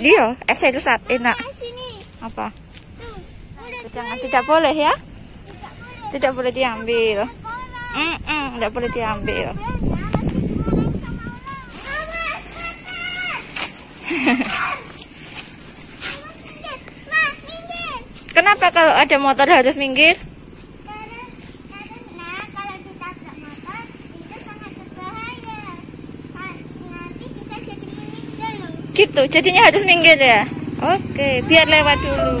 Iya, esnya kesat, enak. Apa? Tidak boleh ya? Tidak boleh diambil. Tidak boleh diambil. Kenapa kalau ada motor harus minggir? Gitu, jadinya harus minggir ya. Oke, biar lewat dulu.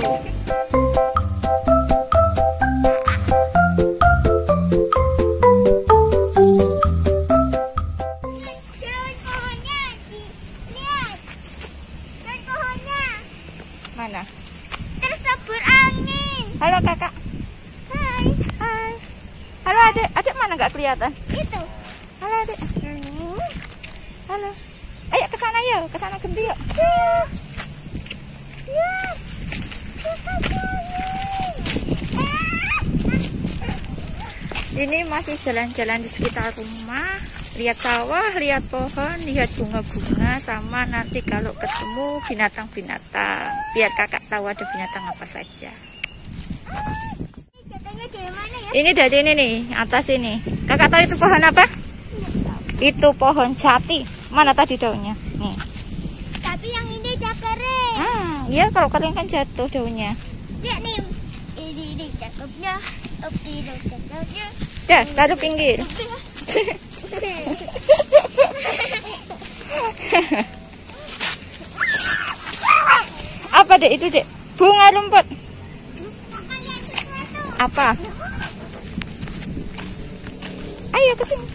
Pohonnya, lihat. Pohonnya. Mana? Tersebut angin. Halo kakak. Hai. Hai. Halo adik. Adik mana nggak kelihatan? Itu. Halo adik. Halo. Ayo ke sana yuk, ke sana genti yuk. Yuk. Ini masih jalan-jalan di sekitar rumah. Lihat sawah, lihat pohon, lihat bunga-bunga, sama nanti kalau ketemu binatang-binatang. Biar kakak tahu ada binatang apa saja. Ini jatuhnya dari mana ya? Ini dari ini nih, atas ini. Kakak tahu itu pohon apa? Itu pohon jati. Mana tadi daunnya? Nih. Tapi yang ini udah kering. Iya, kalau kering kan jatuh daunnya. Lihat nih, ini cakepnya, cakepnya. Dah, taruh pinggir. Apa dek itu dek? Bunga rumput. Apa? Ayo ke sini.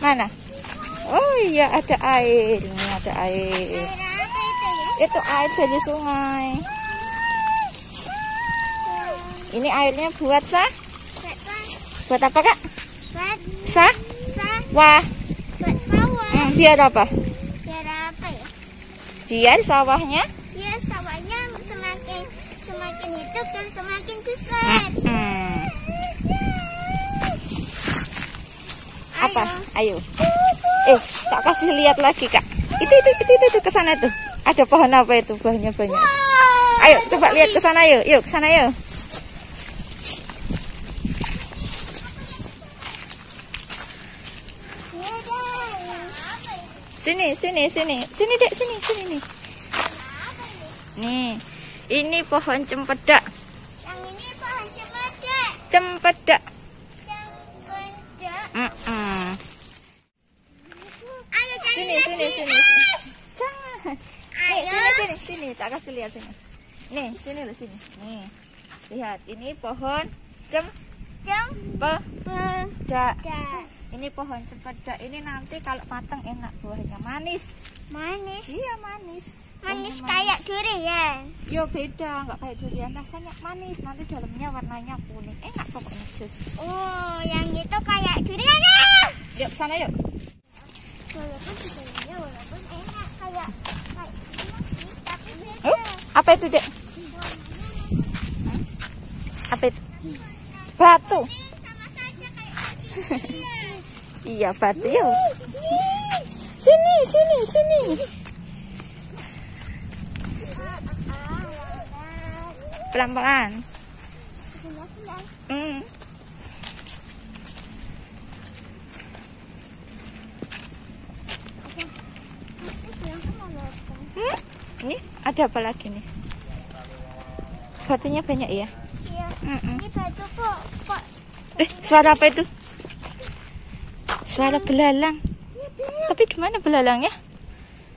Mana? Oh iya, ada air. Ini ada air. Itu air dari sungai. Ini airnya buat sa? Buat apa kak? Buat sa? Wah. Buat sawah. Biar apa? Biar apa ya? Biar sawahnya? Biar sawahnya semakin hidup dan semakin besar. Apa? Ayo. Tak kasih lihat lagi kak. Itu ke sana tuh. Ada pohon apa itu? Buahnya banyak. Wow, ayo coba lihat ke sana yuk. Yuk ke sana yuk. Sini dek, sini nih. Nih. Ini pohon cempedak. Yang ini pohon cempedak. Ayo sini. Jangan. Ayo. Nih, sini. Tak kasih lihat sini. Nih, sini loh sini. Nih. Lihat, ini pohon cempedak. Ini pohon cempedak ini nanti kalau matang enak buahnya, manis. Manis. Iya, manis. Manis kayak durian. Yo beda, nggak kayak durian, rasanya manis. Nanti dalamnya warnanya kuning. Enak pokoknya jus. Oh, yang itu kayak durian ya. Yuk sana yuk. Walaupun duriannya walaupun enak kayak manis, tapi beda. Apa itu, Dek? Apa itu? Batu. Sama saja kayak durian. Iya, batu. Sini. Pelan-pelan. Ini ada apa lagi nih? Batunya banyak ya? Iya. Ini batu kok. Suara apa itu? Suara belalang. Tapi gimana belalangnya?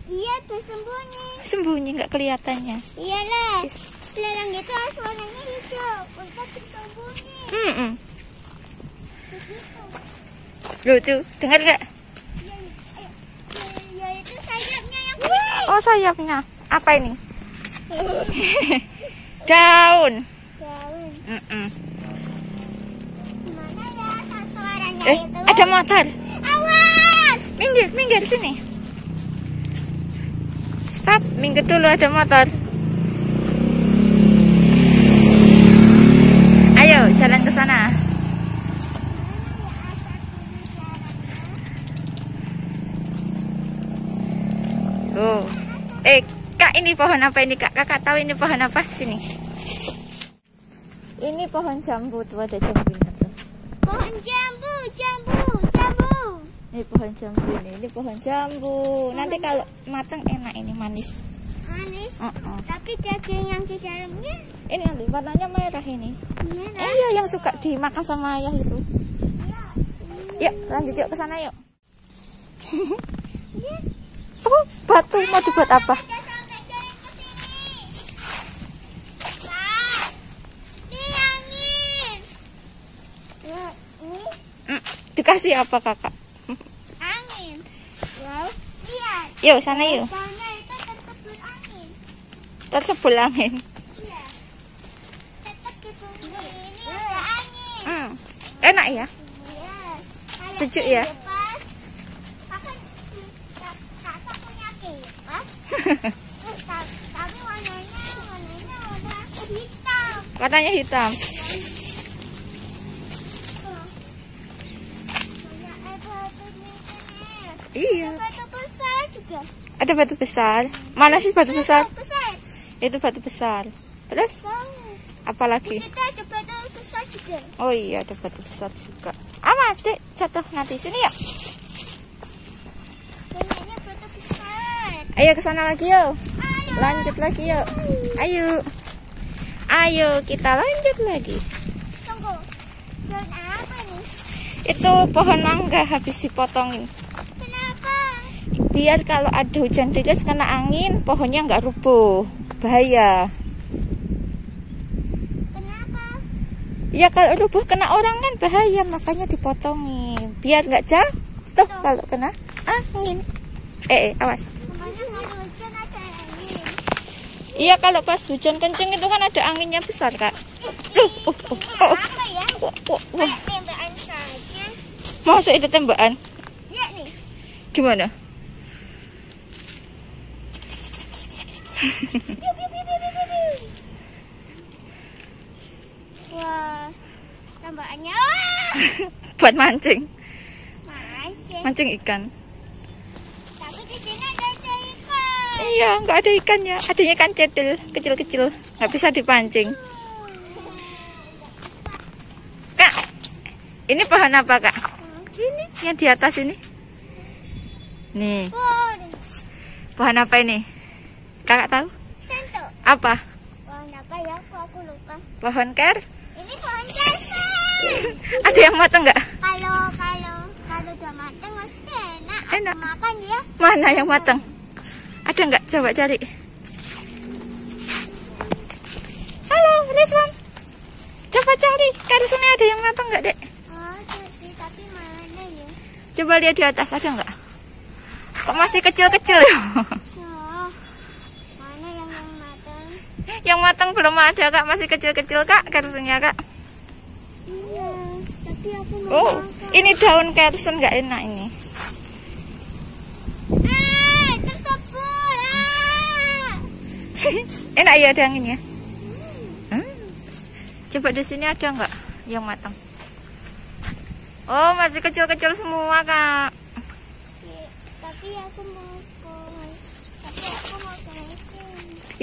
Dia bersembunyi. Sembunyi, nggak kelihatannya. Iyalah, belalang itu warnanya hijau, untuk bersembunyi. Loh tuh, dengar nggak? Ya, itu sayapnya yang kuning. Oh sayapnya, apa ini? Daun. Gimana ya suaranya itu? Ada motor. Minggir sini. Stop, minggir dulu, ada motor. Ayo jalan ke sana. Tuh. Kak, ini pohon apa ini, Kak? Kakak tahu ini pohon apa? Sini. Ini pohon jambu, tuh ada jambunya tuh. Pohon jambu, jambu. Ini pohon jambu ini pohon jambu. Nanti kalau matang enak ini, manis. Manis. Tapi daging yang di dalamnya ini nanti warnanya merah ini. Merah. Iya, yang suka dimakan sama ayah itu. Ya. Yuk, lanjut yuk ke sana yuk. Oh, batu mau dibuat apa? Dikasih apa kakak? Angin. Wow. Lihat. Yuk sana yuk. Sana itu tersebut angin. Tersebut angin. Iya. Tersebut ini ada angin. Enak ya? Iya. Sejuk ya? Kakak punya kipas. Tapi warnanya hitam. Warnanya hitam. Iya. Ada batu besar juga. Ada batu besar. Mana sih batu besar? Itu batu besar. Terus? Apa lagi? Ada batu besar juga. Oh iya, ada batu besar juga. Awas, Dek, jatuh nanti. Sini ya. Banyaknya batu besar. Ayo ke sana lagi yuk. Ayo. Lanjut lagi yuk. Ayo. Ayo kita lanjut lagi. Tunggu. Pohon apa ini? Itu pohon mangga habis dipotongin. Biar kalau ada hujan deras kena angin pohonnya nggak rubuh, bahaya. Kenapa? Ya kalau rubuh kena orang kan bahaya, makanya dipotongin biar nggak jatuh kalau kena angin. Awas. Iya kalau pas hujan kenceng itu kan ada anginnya besar kak. Tembakan saja. Masuk itu tembakan? Iya nih. Gimana? Wah, tambahannya buat mancing. Mancing ikan. Tapi di sini ada ikan. Iya, nggak ada ikannya. Adanya ikan cedel, kecil-kecil, nggak bisa dipancing. Kak, ini pohon apa kak? Ini yang di atas ini. Nih. Pohon apa ini? Kakak tahu? Tentu. Apa? Pohon apa ya? Kok aku lupa. Pohon ker? Ini pohon ker. Ada yang matang nggak? Kalau udah matang pasti enak. Enak. Aku makan ya. Mana yang matang? Ada nggak? Coba cari. Halo, Risma. Coba cari. Karisnya ada yang matang nggak, Dek? Ada sih, tapi mana ya? Coba lihat di atas ada nggak? Kok masih kecil-kecil ya? Yang matang belum ada kak, masih kecil-kecil kak kersennya kak. Iya, tapi aku mau makan. Ini daun kersen nggak enak ini. Tersebut. Enak ya ada anginnya. Coba di sini ada nggak yang matang? Oh masih kecil-kecil semua kak. Tapi aku mau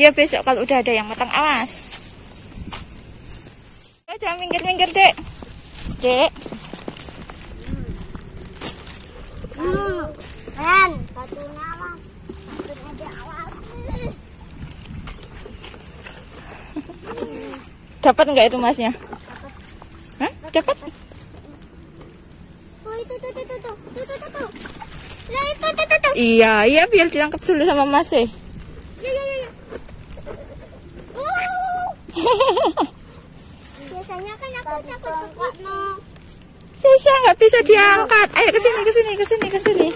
ya besok kalau udah ada yang matang awas. Oh, jangan minggir-minggir dek. Ren, batunya awas. Batunya aja awas. Dapat nggak itu masnya? Dapat. Hah? Dapat? Oh itu tuh. Nah, itu tuh. Iya biar ditangkap dulu sama masnya. Biasanya kan aku takut kekuatno. Bisa nggak bisa diangkat? Ayo kesini.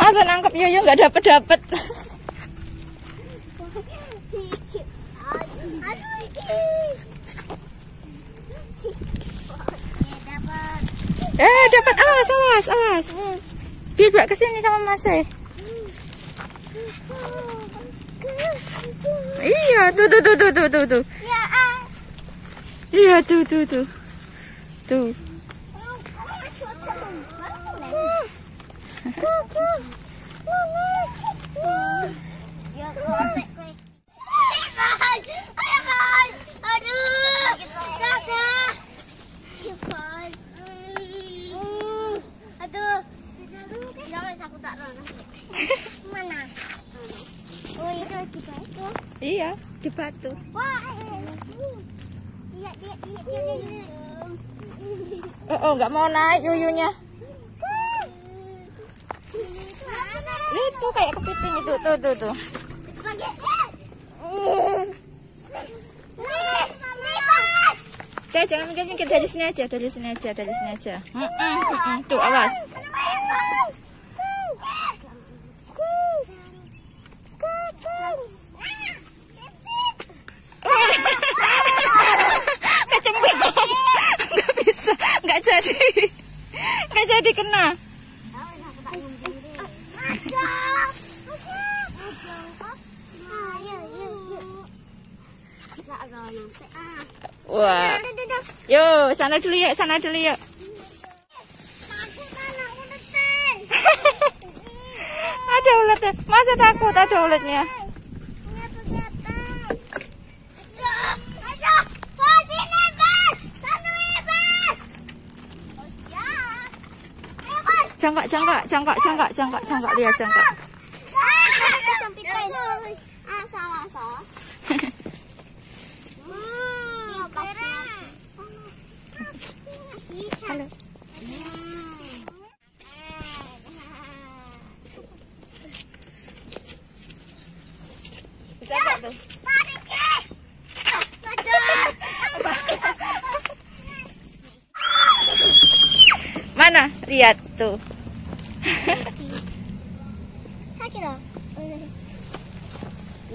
Masa nangkep yoyo nggak dapet. Dapat awas. Biar kesini sama Mas. Iya, tuh. Ya, Iya, tuh. Mana? Oh, itu. Iya, di batu. Wah. Oh, nggak mau naik yuyunya. Itu kayak kepiting itu, tuh. Udah, jangan minggir, dari sini aja. Tuh, awas. Nggak jadi kena. Wah. Yo, sana dulu ya. Ada ulatnya. Masa takut ada ulatnya? Jangkak dia jangkak. Mana? Lihat tuh.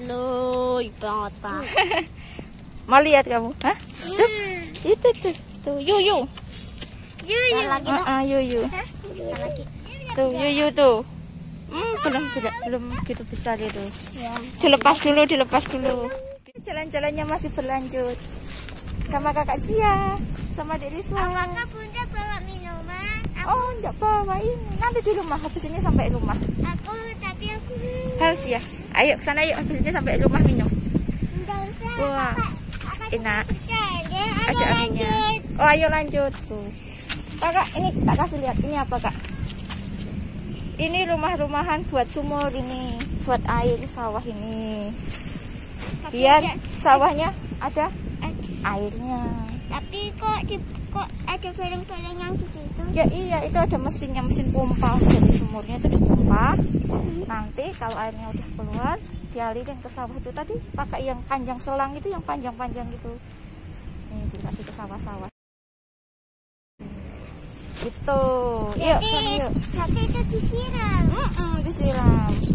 Loh, bata. Mau lihat kamu? Hah? Tuh, itu tuh. Yuyu. Tuh. Belum gitu besar itu. Dilepas dulu. Jalan-jalannya masih berlanjut. Sama Kakak Jia, sama Adik Risma. Apakah Bunda bawa minuman? Oh, enggak bawa ini. Nanti di rumah, habis ini sampai rumah. Tapi aku haus ya. Ayo ke sana yuk, habis ini sampai rumah minum. Enggak usah. Wah. Enak. Ada anginnya. Oh, ayo lanjut tuh. Kakak, ini Kakak kasih lihat ini apa, Kak? Ini rumah-rumahan buat sumur ini, buat air sawah ini. Biar sawahnya ada airnya. Tapi kok ada goreng-goreng yang di situ? Ya iya, itu ada mesinnya, mesin pompa. Jadi sumurnya itu dipompa. Nanti kalau airnya udah keluar, dialirin ke sawah itu tadi pakai yang panjang selang itu, yang panjang-panjang gitu. Ini dikasih ke sawah-sawah. Gitu. Yuk, kan, yuk. Nanti itu disiram. Disiram.